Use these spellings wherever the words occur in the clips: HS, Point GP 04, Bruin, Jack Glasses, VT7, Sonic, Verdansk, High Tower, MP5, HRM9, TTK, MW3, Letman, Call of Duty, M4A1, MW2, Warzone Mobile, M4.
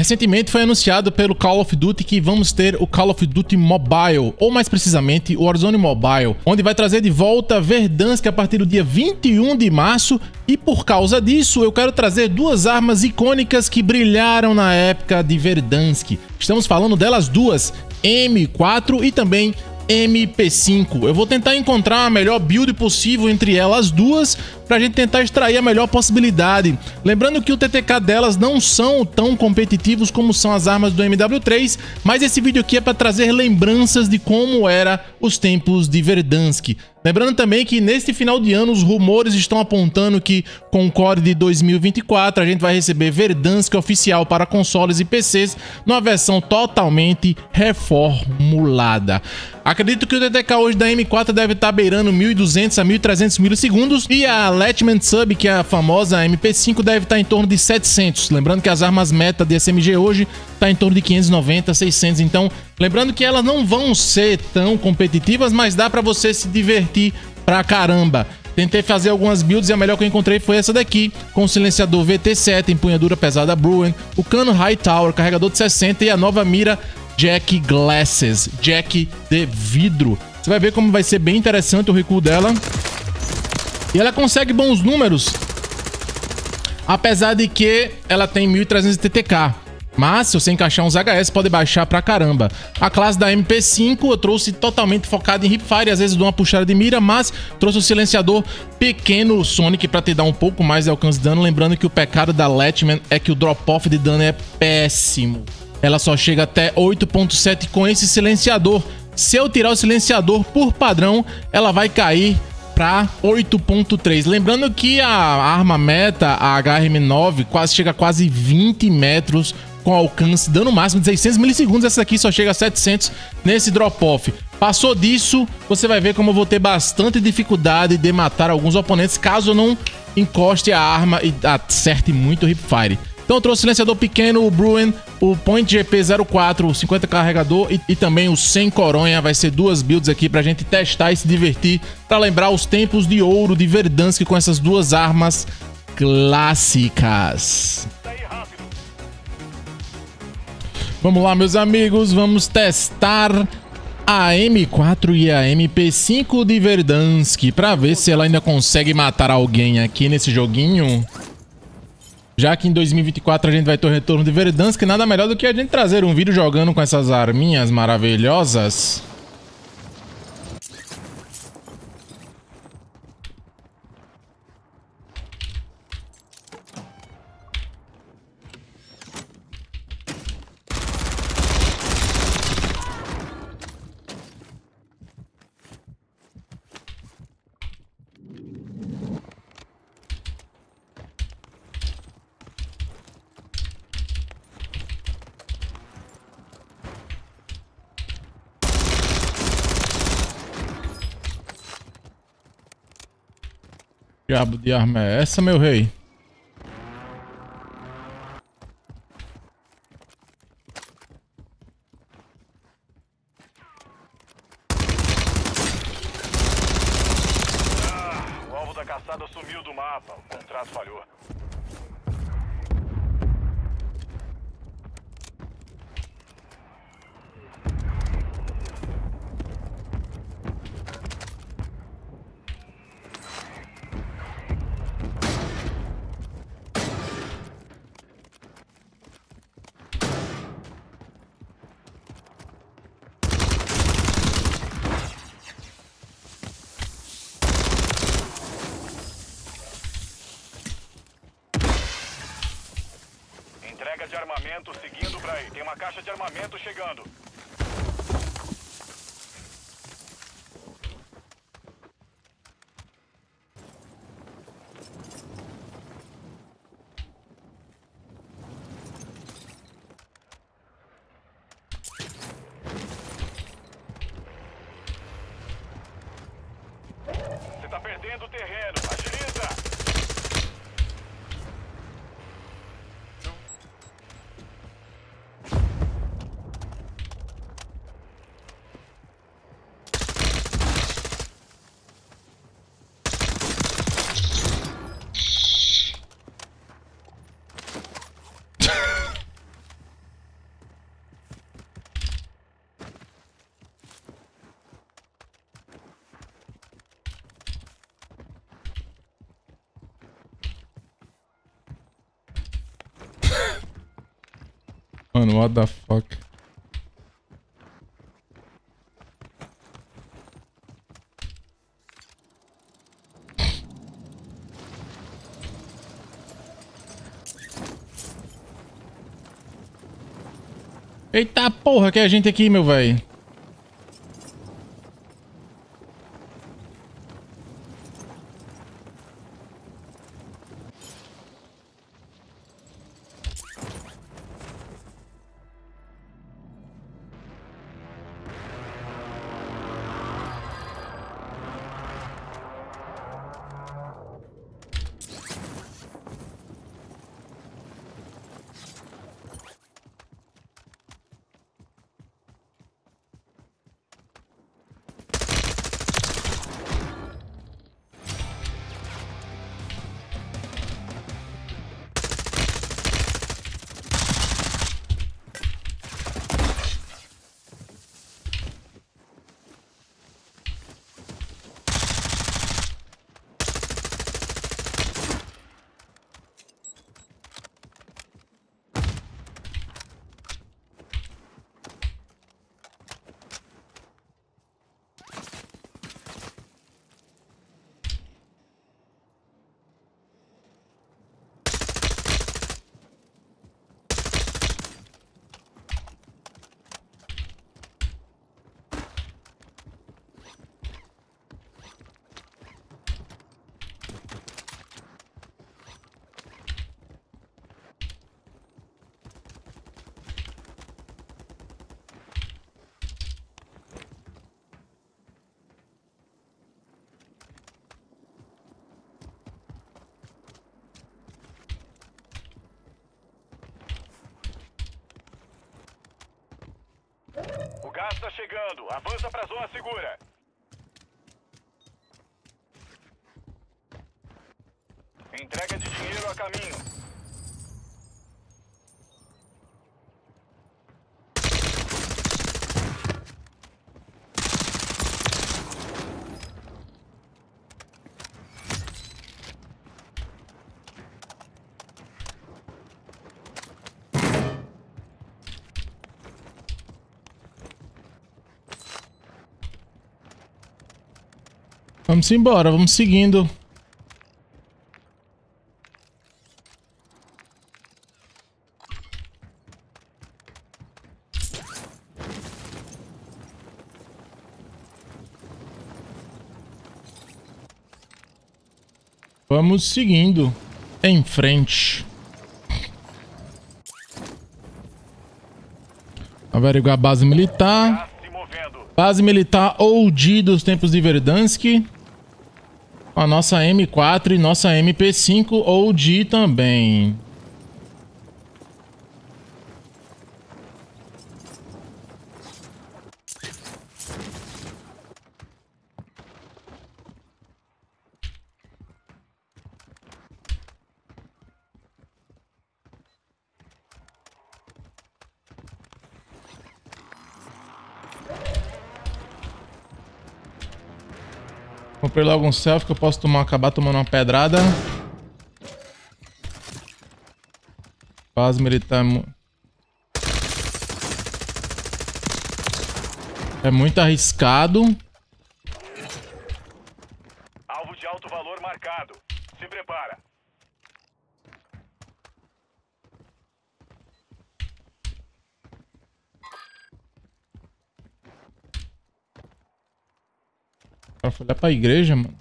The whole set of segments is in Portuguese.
Recentemente foi anunciado pelo Call of Duty que vamos ter o Call of Duty Mobile, ou mais precisamente o Warzone Mobile, onde vai trazer de volta Verdansk a partir do dia 21 de março, e por causa disso eu quero trazer duas armas icônicas que brilharam na época de Verdansk. Estamos falando delas duas, M4 e também MP5. Eu vou tentar encontrar a melhor build possível entre elas duas pra gente tentar extrair a melhor possibilidade. Lembrando que o TTK delas não são tão competitivos como são as armas do MW3, mas esse vídeo aqui é para trazer lembranças de como era os tempos de Verdansk. Lembrando também que neste final de ano os rumores estão apontando que com o core de 2024 a gente vai receber Verdansk oficial para consoles e PCs numa versão totalmente reformulada. Acredito que o TTK hoje da M4 deve estar beirando 1.200 a 1.300 milissegundos e a Letman Sub, que é a famosa MP5, deve estar em torno de 700. Lembrando que as armas meta de SMG hoje está em torno de 590, 600. Então, lembrando que elas não vão ser tão competitivas, mas dá para você se divertir pra caramba. Tentei fazer algumas builds e a melhor que eu encontrei foi essa daqui, com o silenciador VT7, empunhadura pesada Bruin, o cano High Tower, carregador de 60 e a nova mira Jack Glasses, Jack de vidro. Você vai ver como vai ser bem interessante o recuo dela. E ela consegue bons números, apesar de que ela tem 1.300 TTK. Mas se você encaixar uns HS pode baixar pra caramba. A classe da MP5 eu trouxe totalmente focada em hipfire, às vezes dou uma puxada de mira, mas trouxe o silenciador pequeno Sonic pra te dar um pouco mais de alcance de dano. Lembrando que o pecado da Letman é que o drop-off de dano é péssimo. Ela só chega até 8.7 com esse silenciador. Se eu tirar o silenciador por padrão, ela vai cair 8.3. Lembrando que a arma meta, a HRM9, chega a quase 20 metros com alcance, dando máximo de 600 milissegundos. Essa aqui só chega a 700 nesse drop-off. Passou disso, você vai ver como eu vou ter bastante dificuldade de matar alguns oponentes caso eu não encoste a arma e acerte muito o hipfire. Então eu trouxe o silenciador pequeno, o Bruin, o Point GP 04, o 50 carregador e também o 100 coronha. Vai ser duas builds aqui pra gente testar e se divertir, pra lembrar os tempos de ouro de Verdansk com essas duas armas clássicas. Vamos lá, meus amigos, vamos testar a M4 e a MP5 de Verdansk pra ver se ela ainda consegue matar alguém aqui nesse joguinho. Já que em 2024 a gente vai ter o retorno de Verdansk, nada melhor do que a gente trazer um vídeo jogando com essas arminhas maravilhosas. Que diabo de arma é essa, meu rei? O alvo da caçada sumiu do mapa. O contrato falhou. Entrega de armamento seguindo pra aí. Tem uma caixa de armamento chegando. Você tá perdendo o terreno. Agiliza! Mano, what the fuck? Eita porra, que é a gente aqui, meu velho. O gás tá chegando. Avança pra zona segura. Entrega de dinheiro a caminho. Vamos embora, vamos seguindo. Vamos seguindo em frente. Averiguar a base militar. Base militar OG dos tempos de Verdansk. A nossa M4 e nossa MP5 OG também. Comprei logo um selfie que eu posso acabar tomando uma pedrada. Base militar. É muito arriscado. Alvo de alto valor marcado. Se prepara. Cara, foi lá pra igreja, mano.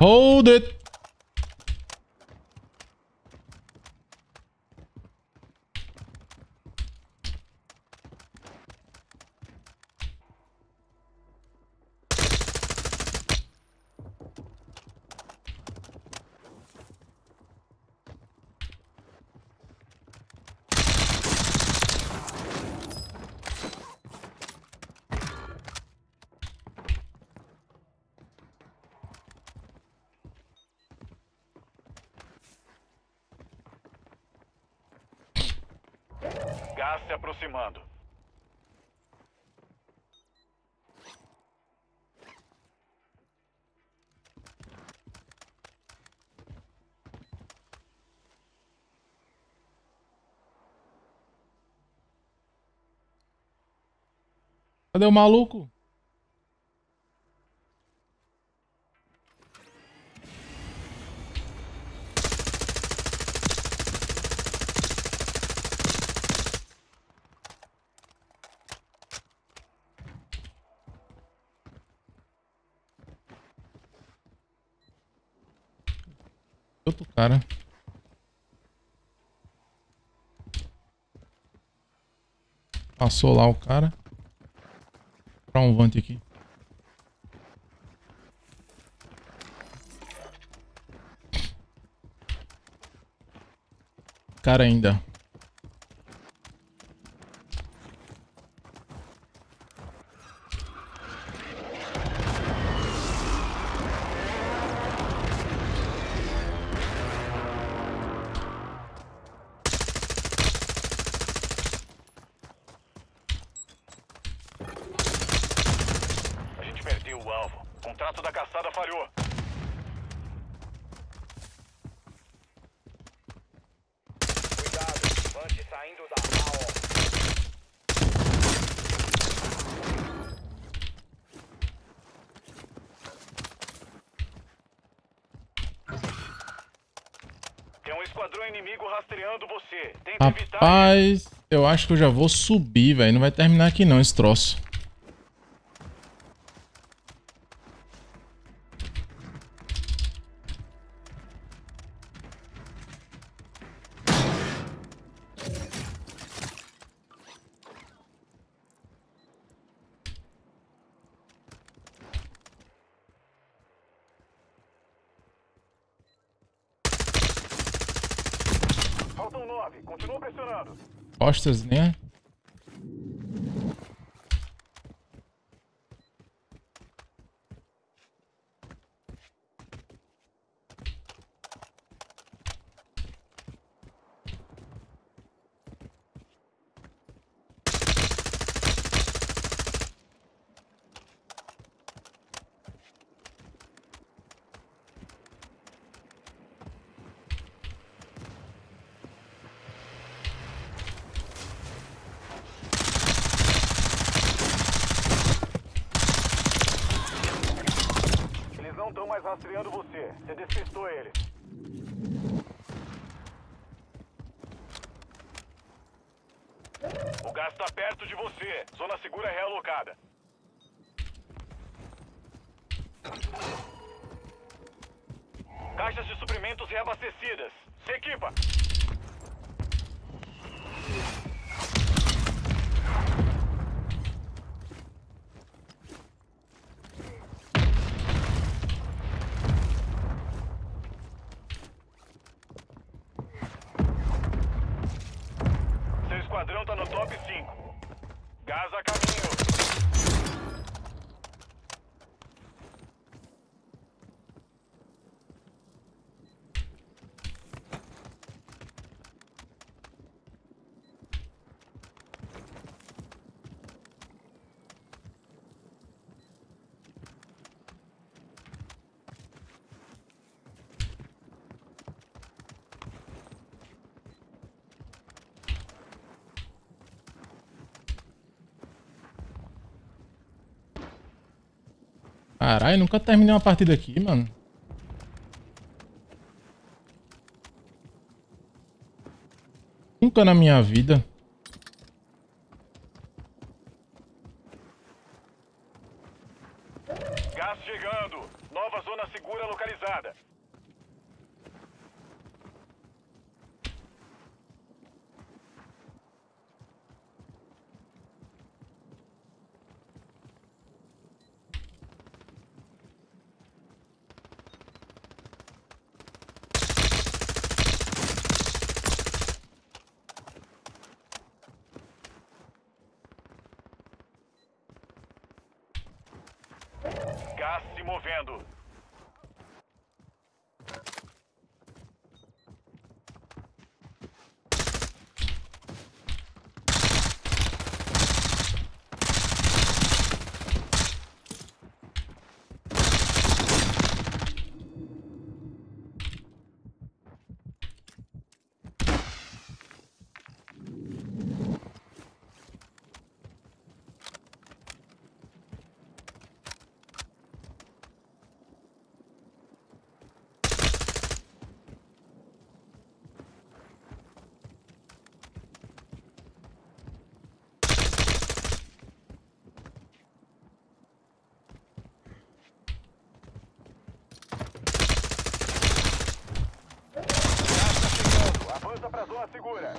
Hold it! Gás se aproximando. Cadê o maluco? Outro cara. Passou lá o cara. Pra um vante aqui. Cara ainda. Rapaz, eu acho que eu já vou subir, velho. Não vai terminar aqui não esse troço. Costas, né? Caixas de suprimentos reabastecidas. Se equipa! Seu esquadrão tá no top 5. Gás a caminho. Caralho, nunca terminei uma partida aqui, mano. Nunca na minha vida. Gás chegando. Nova zona segura localizada. Movendo. zona segura.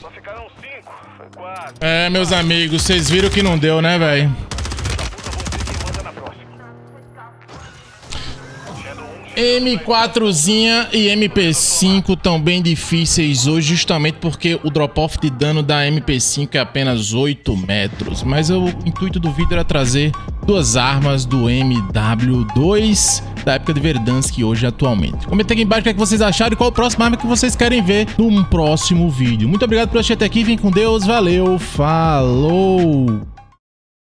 Só ficaram 5. Foi 4. É, meus amigos, vocês viram que não deu, né, velho? M4zinha e MP5 estão bem difíceis hoje, justamente porque o drop-off de dano da MP5 é apenas 8 metros. Mas o intuito do vídeo era trazer duas armas do MW2 da época de Verdansk hoje atualmente. Comenta aqui embaixo o que, é que vocês acharam e qual a próxima arma que vocês querem ver num próximo vídeo. Muito obrigado por assistir até aqui, vem com Deus, valeu, falou!